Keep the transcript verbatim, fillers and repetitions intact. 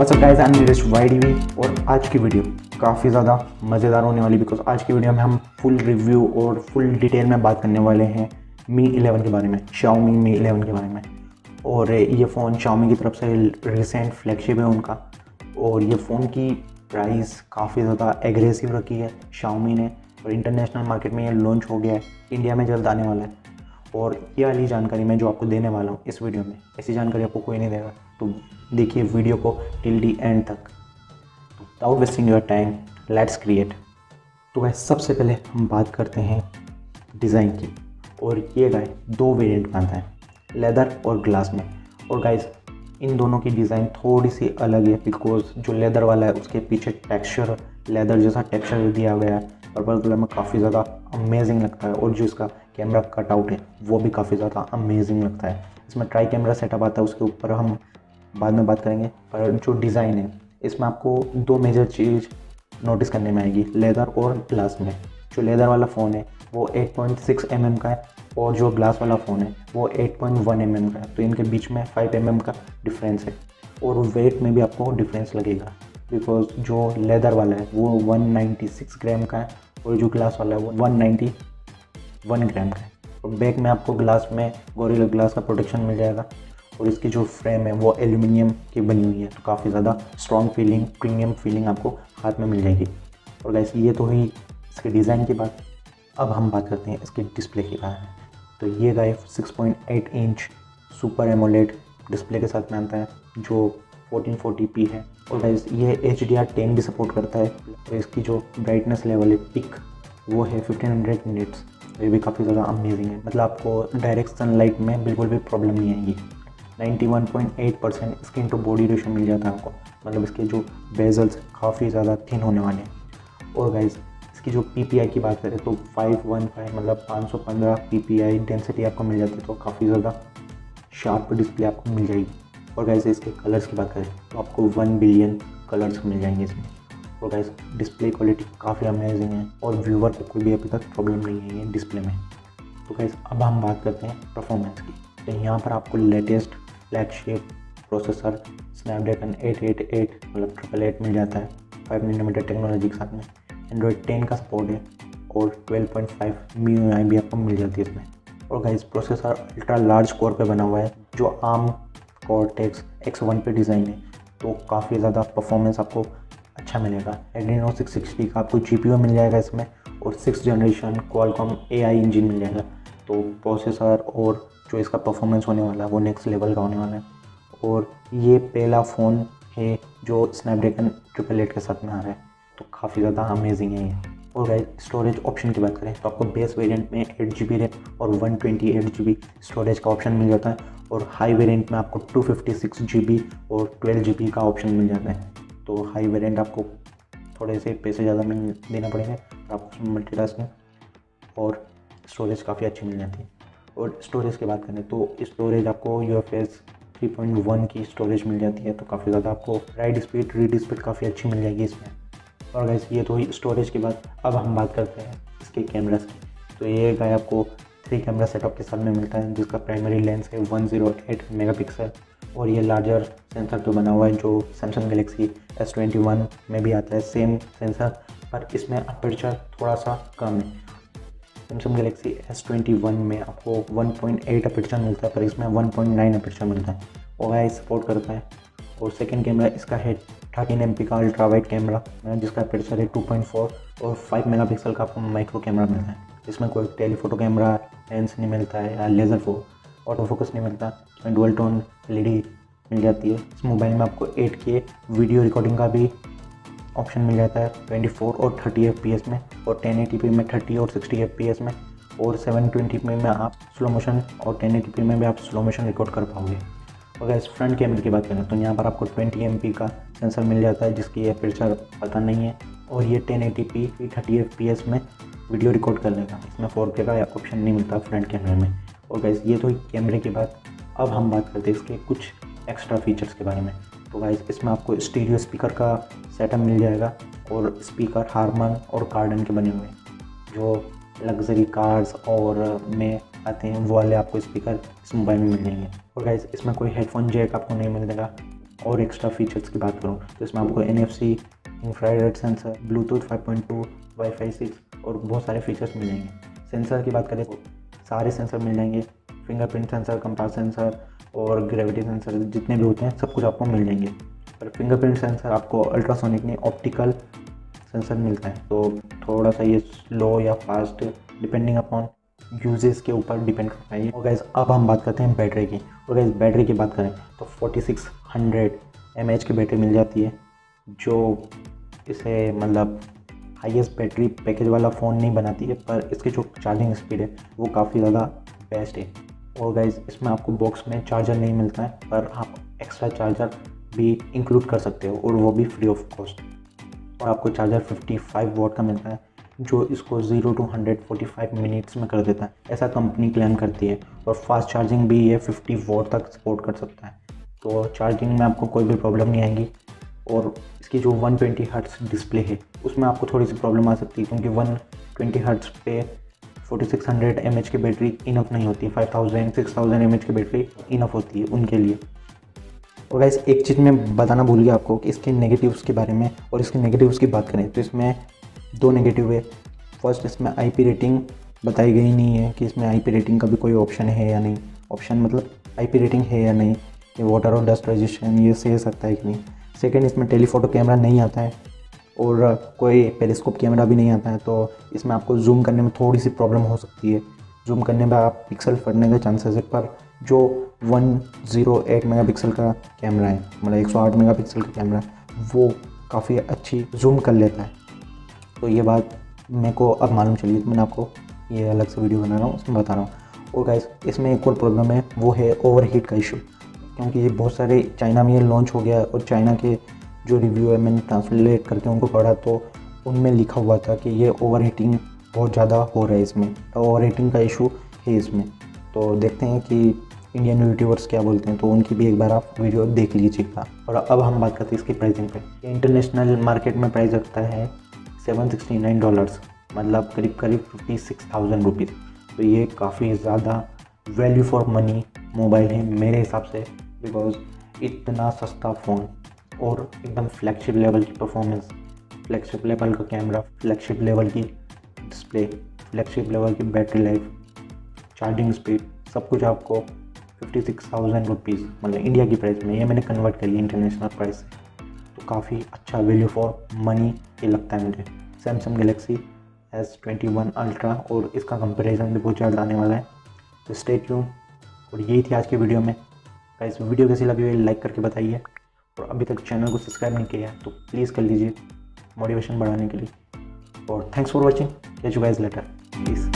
WhatsApp guys, I am Neeraj Y D V और आज की वीडियो काफ़ी ज़्यादा मज़ेदार होने वाली, बिकॉज आज की वीडियो में हम फुल रिव्यू और फुल डिटेल में बात करने वाले हैं मी इलेवन के बारे में, Xiaomi Mi इलेवन के बारे में। और ये फ़ोन Xiaomi की तरफ से रिसेंट फ्लैगशिप है उनका, और ये फ़ोन की प्राइस काफ़ी ज़्यादा एग्रेसिव रखी है Xiaomi ने और इंटरनेशनल मार्केट में ये लॉन्च हो गया है, इंडिया में जल्द आने वाला है। और ये वाली जानकारी मैं जो आपको देने वाला हूँ इस वीडियो में, ऐसी जानकारी आपको कोई नहीं देगा, तो देखिए वीडियो को टिल दी एंड तक। Without wasting your time let's create. तो गाइस, सबसे पहले हम बात करते हैं डिज़ाइन की, और ये गाइस दो वेरिएंट में आता है, लेदर और ग्लास में। और गाइस इन दोनों की डिज़ाइन थोड़ी सी अलग है, बिकॉज जो लेदर वाला है उसके पीछे टेक्सचर, लेदर जैसा टेक्सचर दिया गया है, पर्पल कलर में काफ़ी ज़्यादा अमेजिंग लगता है। और जो इसका कैमरा कटआउट है वो भी काफ़ी ज़्यादा अमेजिंग लगता है। इसमें ट्राई कैमरा सेटअप आता है, उसके ऊपर हम बाद में बात करेंगे। पर जो डिज़ाइन है इसमें आपको दो मेजर चीज़ नोटिस करने में आएगी, लेदर और ग्लास में। जो लेदर वाला फ़ोन है वो eight point six M M का है, और जो ग्लास वाला फ़ोन है वो eight point one M M का है, तो इनके बीच में फाइव एम एम का डिफरेंस है। और वेट में भी आपको डिफरेंस लगेगा, बिकॉज जो लेदर वाला है वो वन नाइन्टी सिक्स ग्राम का है, और जो ग्लास वाला है वो वन नाइन्टी वन ग्राम का है। और बैक में आपको ग्लास में गोरिल्ला ग्लास का प्रोटेक्शन मिल जाएगा, और इसकी जो फ्रेम है वो एल्यूमिनियम की बनी हुई है, तो काफ़ी ज़्यादा स्ट्रॉन्ग फीलिंग, प्रीमियम फीलिंग आपको हाथ में मिल जाएगी। और गाइस ये तो ही इसके डिज़ाइन की बात। अब हम बात करते हैं इसके डिस्प्ले के बारे में। तो ये guys six point eight inch super AMOLED display के साथ में आता है, जो फोर्टीन फोर्टी पी है। और गाइस ये एच डी आर टेन भी सपोर्ट करता है, और इसकी जो ब्राइटनेस लेवल है पिक वो है फिफ्टीन हंड्रेड निट्स, ये भी काफ़ी ज़्यादा अमेजिंग है। मतलब आपको डायरेक्ट सनलाइट में बिल्कुल भी प्रॉब्लम नहीं आएगी। Ninety one point eight percent screen to body ratio मिल जाता है आपको, मतलब इसके जो बेजल्स काफ़ी ज़्यादा थिन होने वाले हैं। और गाइस इसकी जो पी पी आई की बात करें तो फाइव वन फाइव मतलब five hundred fifteen P P I density आपको मिल जाती है, तो काफ़ी ज़्यादा शार्प डिस्प्ले आपको मिल जाएगी। और गाइस इसके कलर्स की बात करें तो आपको वन बिलियन कलर्स मिल जाएंगे इसमें। और गाइस डिस्प्ले क्वालिटी काफ़ी अमेजिंग है, और व्यूअर को कोई भी अभी तक प्रॉब्लम नहीं है डिस्प्ले में। तो गाइस अब हम बात करते हैं परफॉर्मेंस की। तो यहाँ पर आपको latest flagship processor snapdragon eight eight eight मतलब ट्रिपल एट मिल जाता है, फाइव नैनोमीटर टेक्नोलॉजी के साथ में। एंड्रॉयड टेन का सपोर्ट है, और twelve point five M U I भी आपको मिल जाती है इसमें। और guys processor ultra large core पे बना हुआ है, जो आर्म कॉर्टेक्स एक्स वन पे डिज़ाइन है, तो काफ़ी ज़्यादा परफॉर्मेंस आपको अच्छा मिलेगा। एड्रेनो सिक्स सिक्सटी का आपको जी पी यू मिल जाएगा इसमें, और six generation Qualcomm A I engine मिल जाएगा, तो प्रोसेसर और जो इसका परफॉर्मेंस होने वाला है वो नेक्स्ट लेवल का होने वाला है। और ये पहला फ़ोन है जो स्नैपड्रैगन ट्रिपल एट के साथ में आ रहा है, तो काफ़ी ज़्यादा अमेजिंग है ये। और गाइस स्टोरेज ऑप्शन की बात करें तो आपको बेस वेरिएंट में एट जी बी रैम और one twenty eight G B storage का ऑप्शन मिल जाता है, और हाई वेरिएंट में आपको two fifty six G B और ट्वेल्व जी बी का ऑप्शन मिल जाता है। तो हाई वेरिएंट आपको थोड़े से पैसे ज़्यादा मिल देना पड़ेगा, तो आपको उसमें मल्टीटास्किंग और स्टोरेज काफ़ी अच्छी मिल जाती है। और स्टोरेज की बात करें तो स्टोरेज आपको U F S three point one की स्टोरेज मिल जाती है, तो काफ़ी ज़्यादा आपको राइट स्पीड, रीड स्पीड काफ़ी अच्छी मिल जाएगी इसमें। और गाइस ये तो ही स्टोरेज की बात। अब हम बात करते हैं इसके कैमरास की। तो ये गाइस आपको थ्री कैमरा सेटअप के साथ में मिलता है, जिसका प्राइमरी लेंस है वन जीरो एट मेगापिक्सल, और ये लार्जर सेंसर तो बना हुआ है जो Samsung Galaxy S twenty one में भी आता है, सेम सेंसर, पर इसमें अपर्चर थोड़ा सा कम है। Samsung Galaxy S twenty one में आपको वन पॉइंट एट अपर्चर मिलता है, पर इसमें वन पॉइंट नाइन अपर्चर मिलता है, ओ आई सपोर्ट करता है। और सेकंड कैमरा इसका है थर्टीन एम पी का अल्ट्रा वाइड कैमरा, जिसका अपर्चर है टू पॉइंट फोर, और फाइव मेगापिक्सल का आपको माइक्रो कैमरा मिलता है। इसमें कोई टेलीफोटो कैमरा लेंस नहीं मिलता है, या लेज़र फो ऑटो फोकस नहीं मिलता, इसमें dual tone L E D मिल जाती है। इस मोबाइल में आपको एट के वीडियो रिकॉर्डिंग का भी ऑप्शन मिल जाता है, ट्वेंटी फोर और थर्टी एफ पी एस में, और टेन एटी पी में थर्टी और सिक्सटी एफ पी एस में, और सेवन ट्वेंटी पी में आप स्लो मोशन, और टेन एटी पी में भी आप स्लो मोशन रिकॉर्ड कर पाओगे। अगर इस फ्रंट कैमरे की बात करें तो यहाँ पर आपको ट्वेंटी एम पी का सेंसर मिल जाता है, जिसकी अपर्चर पता नहीं है, और ये ten eighty P thirty F P S में वीडियो रिकॉर्ड कर लेगा, इसमें फोर के का ऑप्शन नहीं मिलता फ्रंट कैमरे में। और गाइस ये तो कैमरे की बात। अब हम बात करते हैं इसके कुछ एक्स्ट्रा फीचर्स के बारे में। तो गाइस इसमें आपको स्टीरियो स्पीकर का सेटअप मिल जाएगा, और स्पीकर हार्मन और कार्डन के बने हुए हैं, जो लग्जरी कार्स और में आते हैं वो वाले आपको स्पीकर इस मोबाइल में मिल जाएंगे। और गाइस इसमें कोई हेडफोन जैक आपको नहीं मिलेगा, और एक्स्ट्रा फीचर्स की बात करूँ तो इसमें आपको N F C, infrared sensor, Bluetooth five point two, WiFi six और बहुत सारे फीचर्स मिल जाएंगे। सेंसर की बात करें तो सारे सेंसर मिल जाएंगे, फिंगरप्रिंट सेंसर, कंपास सेंसर और ग्रेविटी सेंसर जितने भी होते हैं सब कुछ आपको मिल जाएंगे। पर फिंगरप्रिंट सेंसर आपको अल्ट्रासोनिक नहीं ऑप्टिकल सेंसर मिलता है, तो थोड़ा सा ये स्लो या फास्ट डिपेंडिंग अपॉन यूजेस के ऊपर डिपेंड करता है। और गैस अब हम बात करते हैं बैटरी की, और गैस बैटरी की बात करें तो forty six hundred M H की बैटरी मिल जाती है, जो इसे मतलब हाईएस्ट बैटरी पैकेज वाला फ़ोन नहीं बनाती है, पर इसकी जो चार्जिंग स्पीड है वो काफ़ी ज़्यादा बेस्ट है। और गाइज़ इसमें आपको बॉक्स में चार्जर नहीं मिलता है, पर आप एक्स्ट्रा चार्जर भी इंक्लूड कर सकते हो और वो भी फ्री ऑफ कॉस्ट। और आपको चार्जर पचपन वॉट का मिलता है, जो इसको zero two hundred forty five minutes में कर देता है, ऐसा कंपनी क्लेम करती है। और फास्ट चार्जिंग भी ये फिफ्टी वॉट तक सपोर्ट कर सकता है, तो चार्जिंग में आपको कोई भी प्रॉब्लम नहीं आएगी। और इसकी जो वन ट्वेंटी हर्ट्स डिस्प्ले है उसमें आपको थोड़ी सी प्रॉब्लम आ सकती है, क्योंकि वन ट्वेंटी हर्ट्स पे फोर्टी सिक्स हंड्रेड एमएच की बैटरी इनफ नहीं होती है, five thousand, six thousand MH की बैटरी इनफ होती है उनके लिए। और गाइस एक चीज़ मैं बताना भूल गया आपको कि इसके नेगेटिव्स के बारे में, और इसके नेगेटिव्स की बात करें तो इसमें दो नेगेटिव है। फर्स्ट, इसमें आई पी रेटिंग बताई गई नहीं है कि इसमें आई पी रेटिंग का भी कोई ऑप्शन है या नहीं, ऑप्शन मतलब आई पी रेटिंग है या नहीं, ये वाटर और डस्ट रेजिस्टेंट ये सह सकता है कि नहीं। सेकेंड, इसमें टेलीफोटो कैमरा नहीं आता है और कोई पेरिस्कोप कैमरा भी नहीं आता है, तो इसमें आपको जूम करने में थोड़ी सी प्रॉब्लम हो सकती है, जूम करने में आप पिक्सल फटने के चांसेस है। पर जो वन ज़ीरो एट मेगापिक्सल का कैमरा है, मतलब एक सौ आठ मेगापिक्सल का कैमरा, वो काफ़ी अच्छी जूम कर लेता है। तो ये बात मेरे को अब मालूम चली, तो मैंने आपको ये अलग से वीडियो बना रहा हूँ उसमें बता रहा हूँ। और गाइस इसमें एक और प्रॉब्लम है, वो है ओवर हीट का इशू, क्योंकि ये बहुत सारे चाइना में ये लॉन्च हो गया और चाइना के जो रिव्यू है मैंने ट्रांसलेट करके उनको पढ़ा, तो उनमें लिखा हुआ था कि ये ओवर हीटिंग बहुत ज़्यादा हो रहा है, इसमें ओवर हीटिंग का इशू है इसमें। तो देखते हैं कि इंडियन यूट्यूबर्स क्या बोलते हैं, तो उनकी भी एक बार आप वीडियो देख लीजिएगा। और अब हम बात करते हैं इसकी प्राइसिंग पर। इंटरनेशनल मार्केट में प्राइस रखता है सेवन सिक्सटी नाइन डॉलर्स, मतलब करीब करीब फिफ्टी सिक्स थाउजेंड रुपीज़। तो ये काफ़ी ज़्यादा वैल्यू फॉर मनी मोबाइल है मेरे हिसाब से, बिकॉज इतना सस्ता फ़ोन और एकदम फ्लैगशिप लेवल की परफॉर्मेंस, फ्लैगशिप लेवल का कैमरा, फ्लैगशिप लेवल की डिस्प्ले, फ्लैगशिप लेवल की बैटरी लाइफ, चार्जिंग स्पीड, सब कुछ आपको फिफ्टी सिक्स थाउजेंड रुपीज़ मतलब इंडिया की प्राइस में, ये मैंने कन्वर्ट करी इंटरनेशनल प्राइस से, तो काफ़ी अच्छा वैल्यू फॉर मनी ये लगता है मुझे। Samsung Galaxy S twenty one ultra और इसका कंपेरिजन भी बहुत जल्द आने वाला है, तो स्टे ट्यून। और यही थी आज की वीडियो में। गाइस वीडियो कैसी लगी हुई लाइक करके बताइए, और अभी तक चैनल को सब्सक्राइब नहीं किया तो प्लीज़ कर लीजिए मोटिवेशन बढ़ाने के लिए। और thanks for watching, catch you guys later, please.